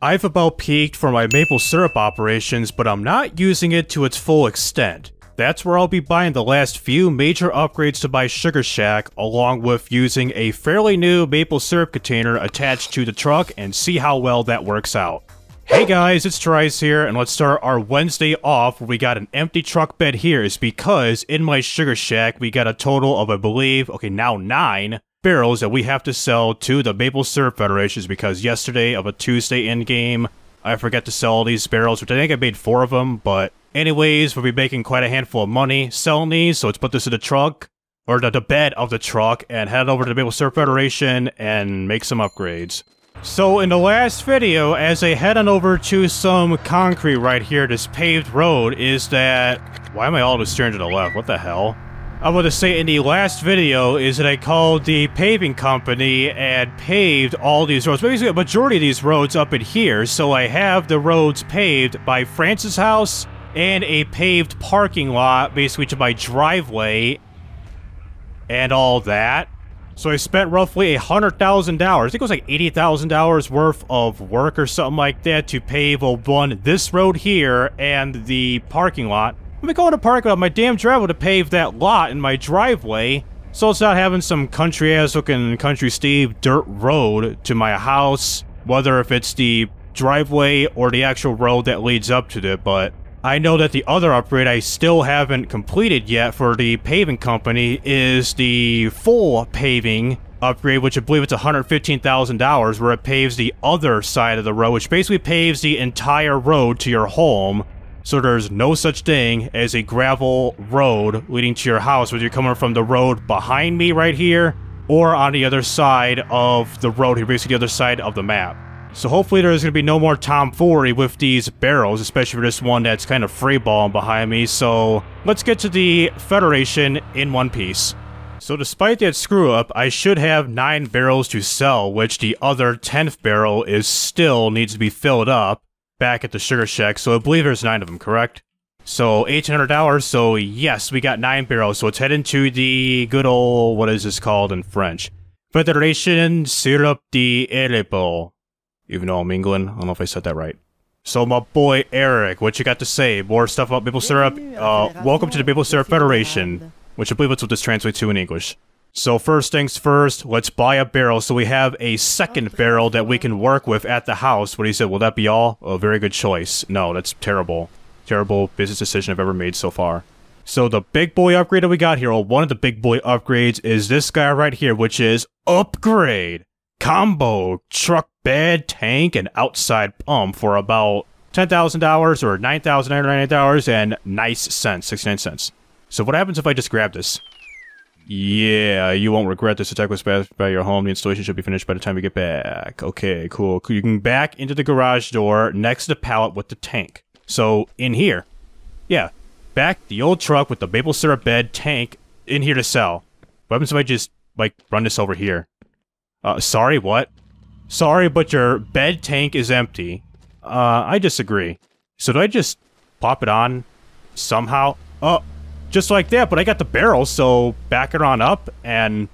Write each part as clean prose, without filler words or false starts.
I've about peaked for my maple syrup operations, but I'm not using it to its full extent. That's where I'll be buying the last few major upgrades to my Sugar Shack, along with using a fairly new maple syrup container attached to the truck and see how well that works out. Hey guys, it's Triz here, and let's start our Wednesday off where we got an empty truck bed here is because in my Sugar Shack we got a total of, I believe, okay now 9 barrels that we have to sell to the Maple Syrup Federations because yesterday of a Tuesday endgame, I forgot to sell all these barrels, which I think I made 4 of them, but anyways, we'll be making quite a handful of money selling these, so let's put this in the truck, or the bed of the truck, and head over to the Maple Syrup Federation and make some upgrades. So in the last video, as I head on over to some concrete right here, this paved road, is that... Why am I always steering to the left? What the hell? I want to say in the last video is that I called the paving company and paved all these roads. Basically, a majority of these roads up in here, so I have the roads paved by Francis' house and a paved parking lot, basically to my driveway and all that. So I spent roughly $100,000, I think it was like $80,000 worth of work or something like that to pave, one, this road here and the parking lot. I've been going to park lot my damn driveway to pave that lot in my driveway, so it's not having some country-ass looking country Steve dirt road to my house, whether if it's the driveway or the actual road that leads up to it, but... I know that the other upgrade I still haven't completed yet for the paving company is the full paving upgrade, which I believe it's $115,000, where it paves the other side of the road, which basically paves the entire road to your home, so there's no such thing as a gravel road leading to your house, whether you're coming from the road behind me right here, or on the other side of the road here, basically the other side of the map. So hopefully there's going to be no more tomfoolery with these barrels, especially for this one that's kind of freeballing behind me, so let's get to the Federation in one piece. So despite that screw-up, I should have 9 barrels to sell, which the other 10th barrel is still needs to be filled up back at the Sugar Shack, so I believe there's 9 of them, correct? So $1,800, so yes, we got 9 barrels, so let's head into the good old, what is this called in French? Federation Syrup d'Europe. Even though I'm England, I don't know if I said that right. So my boy Eric, what you got to say? More stuff about maple syrup? Welcome to the Maple Syrup Federation, which I believe that's what this translates to in English. So first things first, let's buy a barrel so we have a second barrel that we can work with at the house. What do you say, will that be all? Oh, very good choice. No, that's terrible. Terrible business decision I've ever made so far. So the big boy upgrade that we got here, or one of the big boy upgrades, is this guy right here, which is upgrade. Combo truck bed, tank, and outside pump for about $10,000 or $9,998.69. So what happens if I just grab this? Yeah, you won't regret this. The tech was passed by your home. The installation should be finished by the time you get back. Okay, cool. You can back into the garage door next to the pallet with the tank. So in here, yeah, back the old truck with the maple syrup bed tank in here to sell. What happens if I just like run this over here? Sorry, what? Sorry, but your bed tank is empty. I disagree. So do I just pop it on somehow? Just like that, but I got the barrel, so back it on up and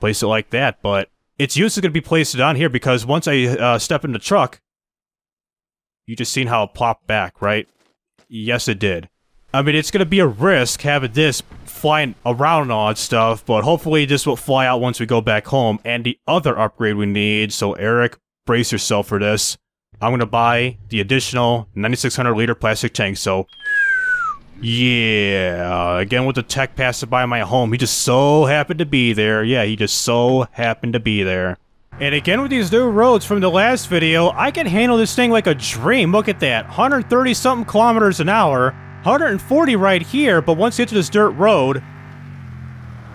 place it like that, but its use is going to be placed on here because once I step in the truck, you just seen how it plopped back, right? Yes, it did. I mean, it's going to be a risk having this flying around and all that stuff, but hopefully this will fly out once we go back home. And the other upgrade we need, so Eric, brace yourself for this. I'm going to buy the additional 9,600 liter plastic tank, so... Yeah, again with the tech passing by my home, he just so happened to be there. Yeah, he just so happened to be there. And again with these new roads from the last video, I can handle this thing like a dream. Look at that, 130-something kilometers an hour. 140 right here, but once you get to this dirt road,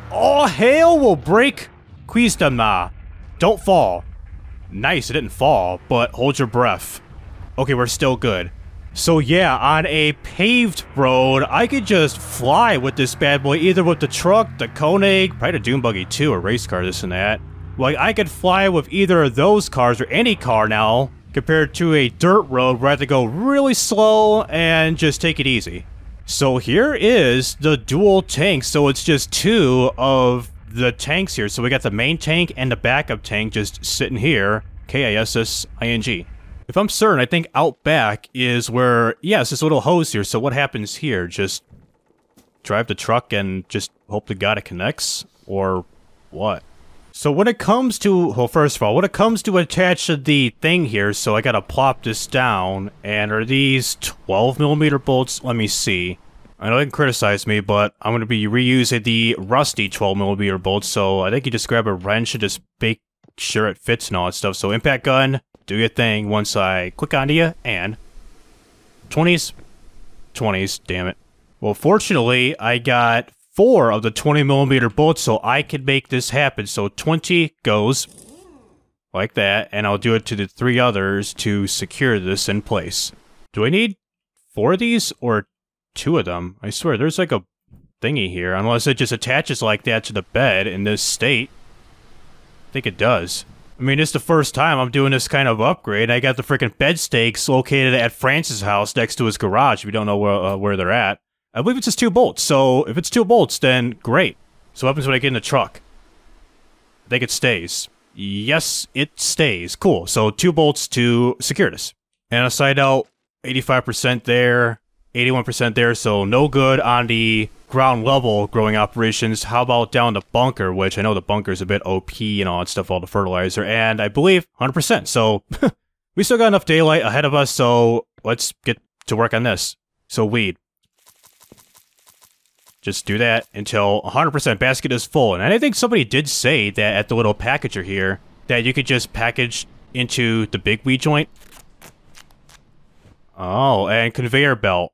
all hail will break Quistamna. Don't fall. Nice, it didn't fall, but hold your breath. Okay, we're still good. So yeah, on a paved road, I could just fly with this bad boy, either with the truck, the Koenig, probably the dune buggy too, a race car, this and that. Like, I could fly with either of those cars, or any car now, compared to a dirt road where I have to go really slow and just take it easy. So here is the dual tank, so it's just 2 of the tanks here. So we got the main tank and the backup tank just sitting here, K-I-S-S-I-N-G. If I'm certain, I think out back is where... Yeah, it's this little hose here, so what happens here? Just drive the truck and just hope to God it connects? Or what? So when it comes to... Well, first of all, when it comes to attach to the thing here, so I gotta plop this down, and are these 12mm bolts? Let me see. I know they can criticize me, but I'm gonna be reusing the rusty 12mm bolts, so I think you just grab a wrench and just make sure it fits and all that stuff. So impact gun, do your thing once I click onto you, and... 20s. 20s, damn it. Well, fortunately, I got 4 of the 20mm bolts, so I can make this happen. So 20 goes like that, and I'll do it to the 3 others to secure this in place. Do I need 4 of these, or 2 of them? I swear, there's like a thingy here, unless it just attaches like that to the bed in this state. I think it does. I mean, it's the first time I'm doing this kind of upgrade, and I got the freaking bed stakes located at Francis' house next to his garage. We don't know where they're at. I believe it's just 2 bolts, so if it's 2 bolts, then great. So what happens when I get in the truck? I think it stays. Yes, it stays. Cool, so 2 bolts to secure this. And I side out 85% there, 81% there, so no good on the ground level growing operations. How about down the bunker, which I know the bunker's a bit OP and all that stuff, all the fertilizer, and I believe 100%, so we still got enough daylight ahead of us, so let's get to work on this. So weed. Just do that until 100% basket is full. And I think somebody did say that at the little packager here, that you could just package into the big weed joint. Oh, and conveyor belt.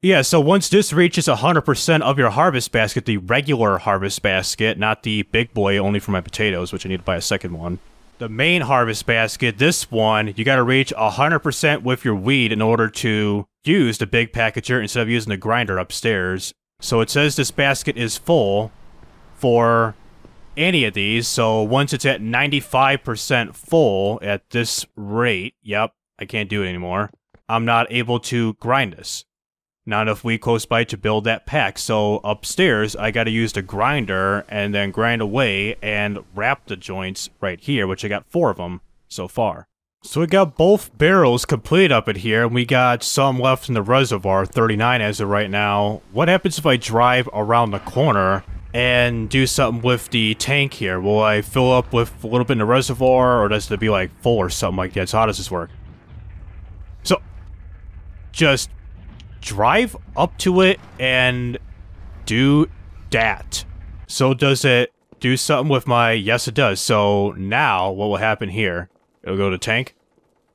Yeah, so once this reaches 100% of your harvest basket, the regular harvest basket, not the big boy only for my potatoes, which I need to buy a second one. The main harvest basket, this one, you gotta reach 100% with your weed in order to use the big packager instead of using the grinder upstairs. So it says this basket is full for any of these, so once it's at 95% full at this rate, yep, I can't do it anymore, I'm not able to grind this. Not enough weed close by to build that pack, so upstairs I gotta use the grinder and then grind away and wrap the joints right here, which I got 4 of them so far. So we got both barrels complete up in here, and we got some left in the reservoir, 39 as of right now. What happens if I drive around the corner and do something with the tank here? Will I fill up with a little bit in the reservoir, or does it be like full or something like that? So how does this work? So, just drive up to it and do that. So does it do something with my... Yes, it does. So now what will happen here? It'll go to tank.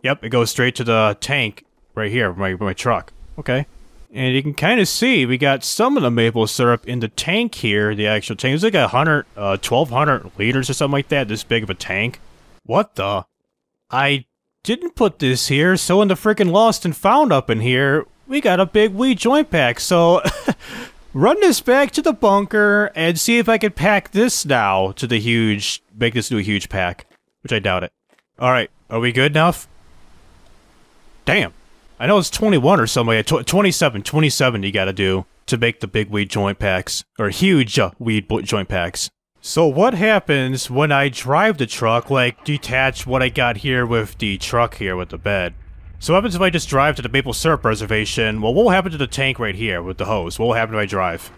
Yep, it goes straight to the tank right here, my truck. Okay. And you can kind of see we got some of the maple syrup in the tank here, the actual tank. It's like 1,200 liters or something like that, this big of a tank. What the? I didn't put this here, so in the freaking lost and found up in here, we got a big weed joint pack, so... Run this back to the bunker and see if I can pack this now to the huge... Make this into a huge pack, which I doubt it. Alright, are we good enough? Damn. I know it's 21 or something like that. 27 you gotta do to make the big weed joint packs. Or huge weed joint packs. So what happens when I drive the truck, like, detach what I got here with the truck here with the bed? So what happens if I just drive to the maple syrup reservation? Well, what will happen to the tank right here with the hose? What will happen if I drive?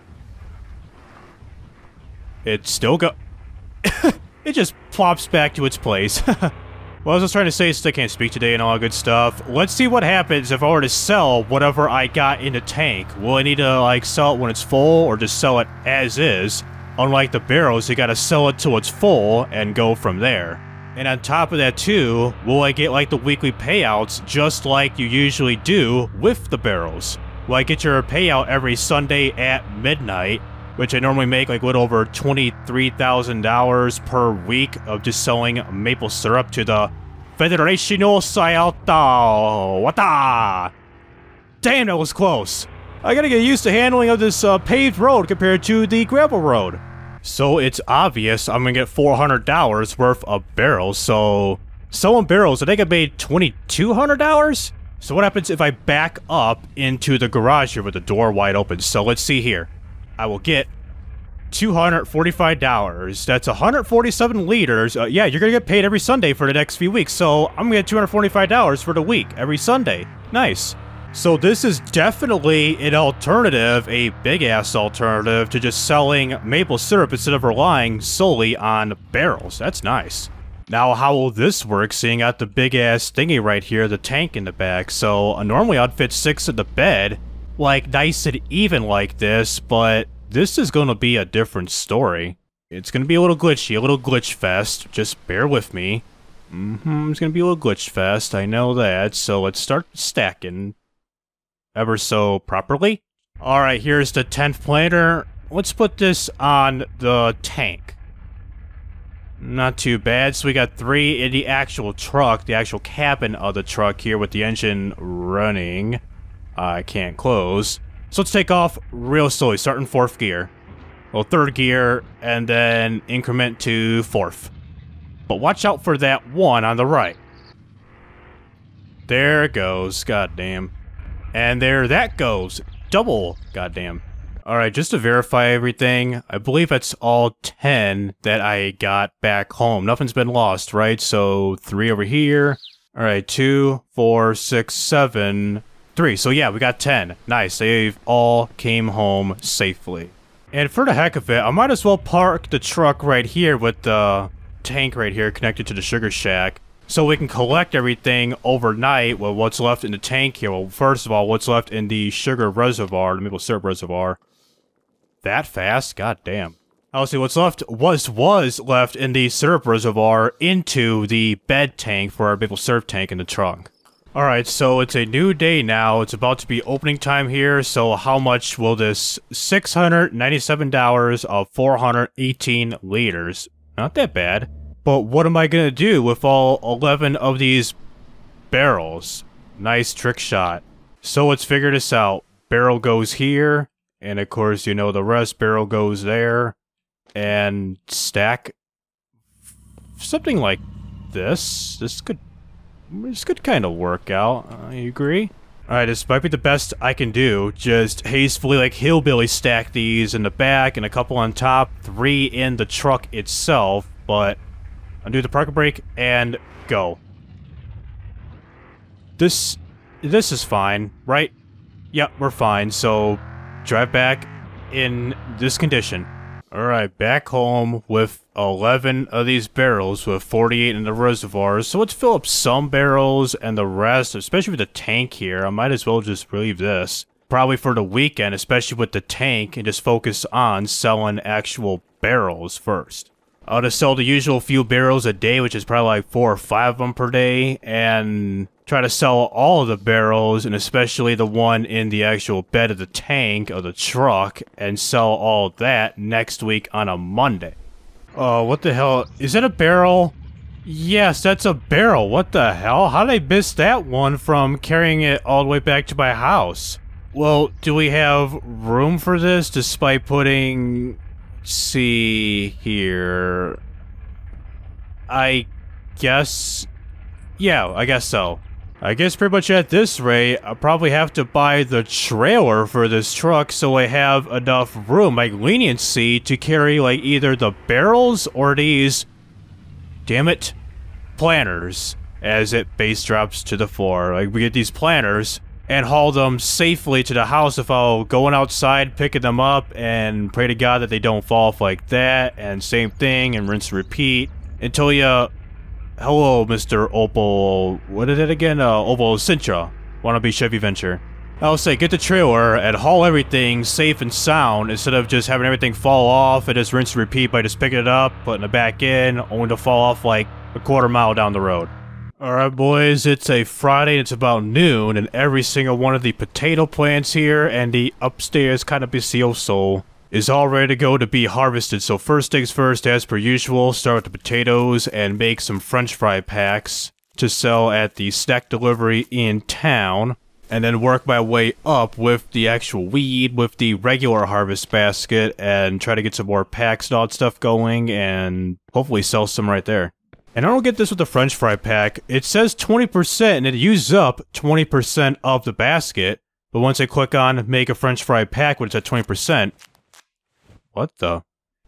It still go- It just plops back to its place. Well, I was just trying to say, since I can't speak today and all that good stuff, let's see what happens if I were to sell whatever I got in the tank. Will I need to, like, sell it when it's full, or just sell it as is? Unlike the barrels, you gotta sell it till it's full and go from there. And on top of that, too, will I get, like, the weekly payouts just like you usually do with the barrels? Will I get your payout every Sunday at midnight? Which I normally make like a little over $23,000 per week of just selling maple syrup to the Federacional Sayalta. What the? Damn, that was close. I gotta get used to handling of this paved road compared to the gravel road. So it's obvious I'm gonna get $400 worth of barrels, so... Selling barrels, I think I made $2,200? So what happens if I back up into the garage here with the door wide open? So let's see here. I will get $245. That's 147 liters. Yeah, you're gonna get paid every Sunday for the next few weeks, so I'm gonna get $245 for the week, every Sunday. Nice. So this is definitely an alternative, a big-ass alternative, to just selling maple syrup instead of relying solely on barrels. That's nice. Now, how will this work, seeing out the big-ass thingy right here, the tank in the back? So, normally I'd fit 6 in the bed, like, nice and even like this, but this is gonna be a different story. It's gonna be a little glitchy, a little glitch fest. Just bear with me. It's gonna be a little glitch fest, I know that, so let's start stacking. Ever so properly. Alright, here's the 10th planter. Let's put this on the tank. Not too bad, so we got 3 in the actual truck, the actual cabin of the truck here with the engine running. I can't close. So let's take off real slowly, starting 4th gear. Well, 3rd gear, and then increment to 4th. But watch out for that one on the right. There it goes, goddamn. And there that goes. Double. Goddamn. Alright, just to verify everything, I believe that's all 10 that I got back home. Nothing's been lost, right? So, 3 over here. Alright, 2, 4, 6, 7, 3. So yeah, we got 10. Nice, they all came home safely. And for the heck of it, I might as well park the truck right here with the tank right here connected to the Sugar Shack. So we can collect everything overnight, well, what's left in the tank here. Well, first of all, what's left in the sugar reservoir, the maple syrup reservoir. That fast? God damn. Honestly, what's left was left in the syrup reservoir into the bed tank for our maple syrup tank in the trunk. Alright, so it's a new day now. It's about to be opening time here, so how much will this $697 of 418 liters? Not that bad. But what am I gonna do with all 11 of these barrels? Nice trick shot. So let's figure this out. Barrel goes here, and of course, you know the rest. Barrel goes there, and stack something like this. This could kind of work out. You agree? All right, this might be the best I can do. Just hastily, like hillbilly, stack these in the back and a couple on top, 3 in the truck itself, but. Undo the parking brake and go. This is fine, right? Yep, yeah, we're fine. So drive back in this condition. All right, back home with 11 of these barrels with 48 in the reservoirs. So let's fill up some barrels and the rest, especially with the tank here. I might as well just leave this. Probably for the weekend, especially with the tank, and just focus on selling actual barrels first. I'll just sell the usual few barrels a day, which is probably like 4 or 5 of them per day, and try to sell all of the barrels, and especially the one in the actual bed of the tank, or the truck, and sell all that next week on a Monday. What the hell? Is that a barrel? Yes, that's a barrel. What the hell? How did I miss that one from carrying it all the way back to my house? Well, do we have room for this, despite putting... see here. I guess. Yeah, I guess so. I guess pretty much at this rate, I'll probably have to buy the trailer for this truck so I have enough room, like leniency, to carry like either the barrels or these. Damn it. Planters. As it base drops to the floor. Like, we get these planters and haul them safely to the house without going outside, picking them up, and pray to God that they don't fall off like that, and same thing, and rinse and repeat, until you... Hello, Mr. Opel... What is it again? Opel Sintra. Wannabe Chevy Venture. I'll say, get the trailer and haul everything safe and sound, instead of just having everything fall off and just rinse and repeat by just picking it up, putting it back in, only to fall off like a 1/4 mile down the road. Alright boys, it's a Friday, it's about noon, and every single one of the potato plants here and the upstairs cannabisioso is all ready to go to be harvested. So first things first, as per usual, start with the potatoes and make some french fry packs to sell at the snack delivery in town, and then work my way up with the actual weed, with the regular harvest basket, and try to get some more packs and all that stuff going, and hopefully sell some right there. And I don't get this with the french fry pack. It says 20% and it uses up 20% of the basket. But once I click on make a french fry pack when it's at 20%... What the?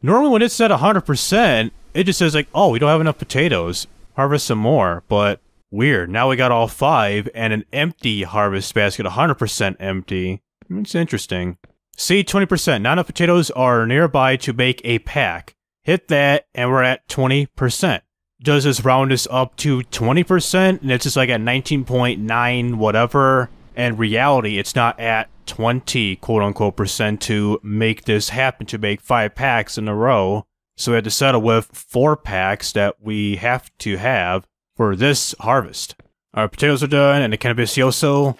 Normally when it's at 100%, it just says like, oh, we don't have enough potatoes. Harvest some more, but weird. Now we got all 5 and an empty harvest basket, 100% empty. It's interesting. See, 20%. Not enough potatoes are nearby to make a pack. Hit that, and we're at 20%. Does this round us up to 20%? And it's just like at 19.9 whatever. And reality, it's not at 20 quote-unquote percent to make this happen, to make 5 packs in a row. So we had to settle with 4 packs that we have to have for this harvest. Our potatoes are done, and the cannabicioso.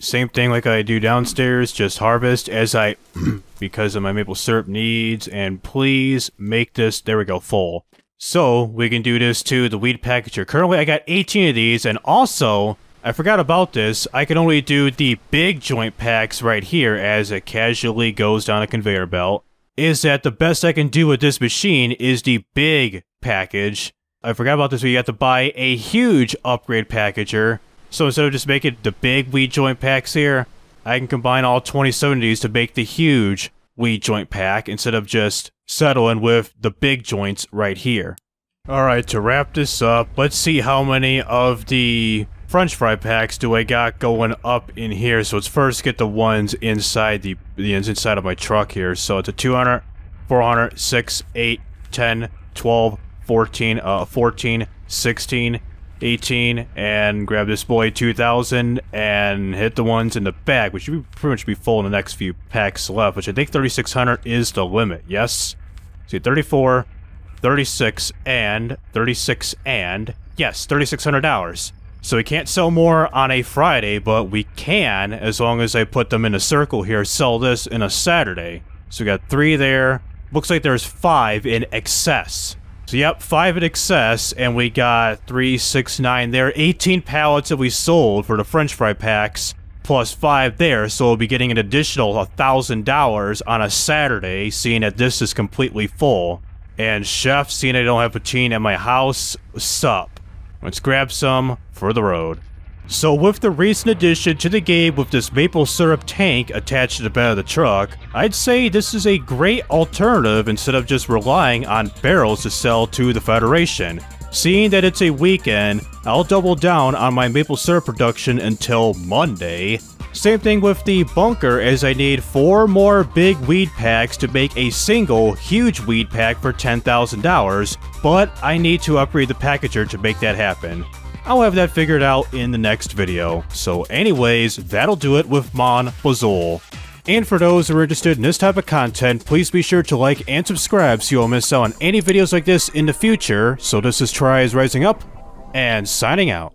Same thing like I do downstairs, just harvest as I, because of my maple syrup needs, and please make this, there we go, full. So we can do this to the weed packager. Currently I got 18 of these, and also, I forgot about this, I can only do the big joint packs right here as it casually goes down a conveyor belt. Is that the best I can do with this machine is the big package. I forgot about this, but you have to buy a huge upgrade packager. So instead of just making the big weed joint packs here, I can combine all 27 of these to make the huge weed joint pack instead of just settling with the big joints right here. Alright, to wrap this up, let's see how many of the French fry packs do I got going up in here. So let's first get the ones inside the inside of my truck here. So it's a 200, 400, 6, 8, 10, 12, 14, 14, 16, 18, and grab this boy 2000 and hit the ones in the back, which should be pretty much be full in the next few packs left, which I think 3600 is the limit. Yes. See, 34, 36, and 36, and yes, $3,600. So we can't sell more on a Friday, but we can, as long as I put them in a circle here, sell this in a Saturday. So we got 3 there. Looks like there's 5 in excess. So yep, 5 in excess, and we got 3, 6, 9 there. 18 pallets that we sold for the French fry packs, plus 5 there. So we'll be getting an additional $1,000 on a Saturday, seeing that this is completely full. And chef, seeing I don't have poutine at my house, sup. Let's grab some for the road. So with the recent addition to the game with this maple syrup tank attached to the bed of the truck, I'd say this is a great alternative instead of just relying on barrels to sell to the Federation. Seeing that it's a weekend, I'll double down on my maple syrup production until Monday. Same thing with the bunker, as I need 4 more big weed packs to make a single huge weed pack for $10,000, but I need to upgrade the packager to make that happen. I'll have that figured out in the next video. So anyways, that'll do it with Mon Bazou. And for those who are interested in this type of content, please be sure to like and subscribe so you won't miss out on any videos like this in the future. So this is Tries Rising Up, and signing out.